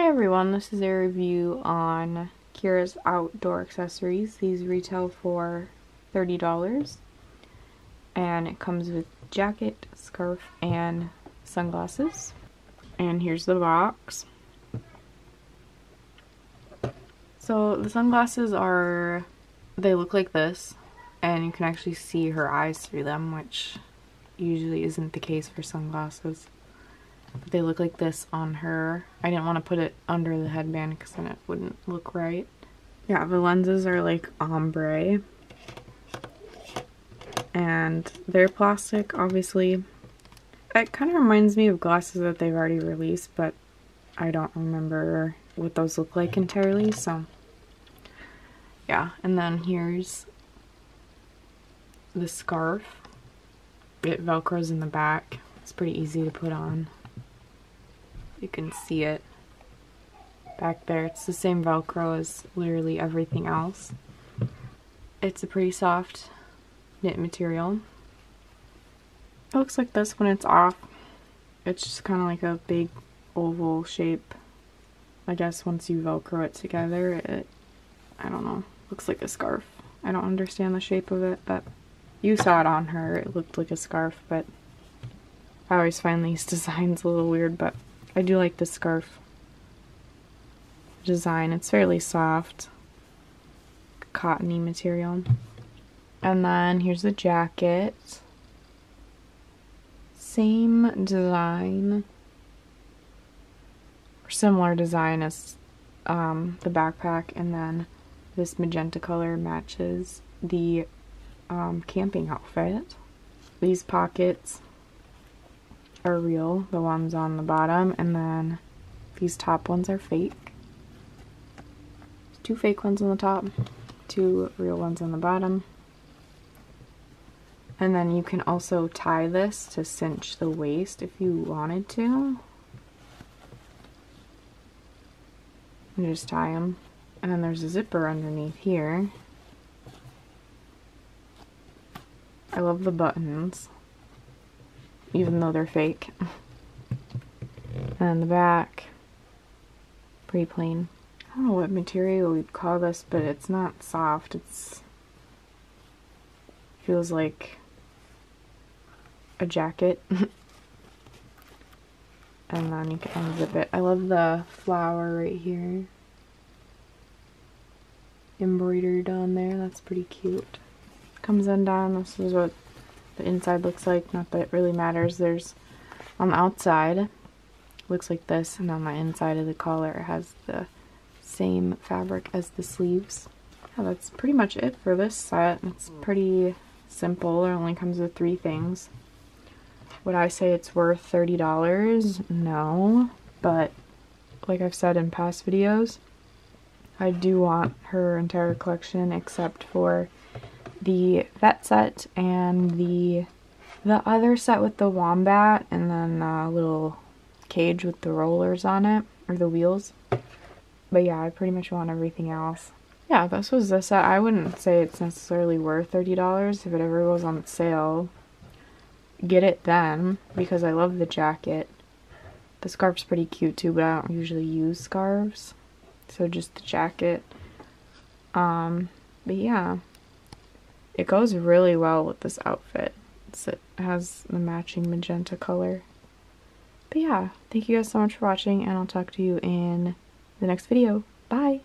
Hey everyone, this is a review on Kira's outdoor accessories. These retail for $30 and it comes with jacket, scarf, and sunglasses. And here's the box. So the sunglasses are, they look like this and you can actually see her eyes through them, which usually isn't the case for sunglasses. But they look like this on her. I didn't want to put it under the headband because then it wouldn't look right. Yeah, the lenses are like ombre. And they're plastic, obviously. It kind of reminds me of glasses that they've already released, but I don't remember what those look like entirely, so... yeah, and then here's the scarf. It velcros in the back. It's pretty easy to put on. You can see it back there. It's the same Velcro as literally everything else. It's a pretty soft knit material. It looks like this when it's off. It's just kind of like a big oval shape. I guess once you Velcro it together, it, I don't know, looks like a scarf. I don't understand the shape of it, but you saw it on her. It looked like a scarf, but I always find these designs a little weird, but I do like the scarf design. It's fairly soft, cottony material. And then here's the jacket. Same design, or similar design as the backpack, and then this magenta color matches the camping outfit. These pockets are real, the ones on the bottom, and then these top ones are fake. There's two fake ones on the top, two real ones on the bottom. And then you can also tie this to cinch the waist if you wanted to. And just tie them. And then there's a zipper underneath here. I love the buttons, even though they're fake. And the back, pretty plain. I don't know what material we'd call this, but it's not soft. It's feels like a jacket. And then you can unzip it. I love the flower right here, embroidered on there. That's pretty cute. Comes undone. This is what the inside looks like, not that it really matters. There's on the outside looks like this, and on the inside of the collar it has the same fabric as the sleeves. Yeah, that's pretty much it for this set. It's pretty simple. It only comes with three things. Would I say it's worth $30? No, but like I've said in past videos, I do want her entire collection except for the vet set and the other set with the wombat, and then a little cage with the rollers on it, or the wheels. But yeah, I pretty much want everything else. Yeah, this was the set. I wouldn't say it's necessarily worth $30. If it ever was on sale, get it then, because I love the jacket. The scarf's pretty cute too, but I don't usually use scarves, so just the jacket. But yeah, it goes really well with this outfit. It has the matching magenta color. But yeah, thank you guys so much for watching, and I'll talk to you in the next video. Bye!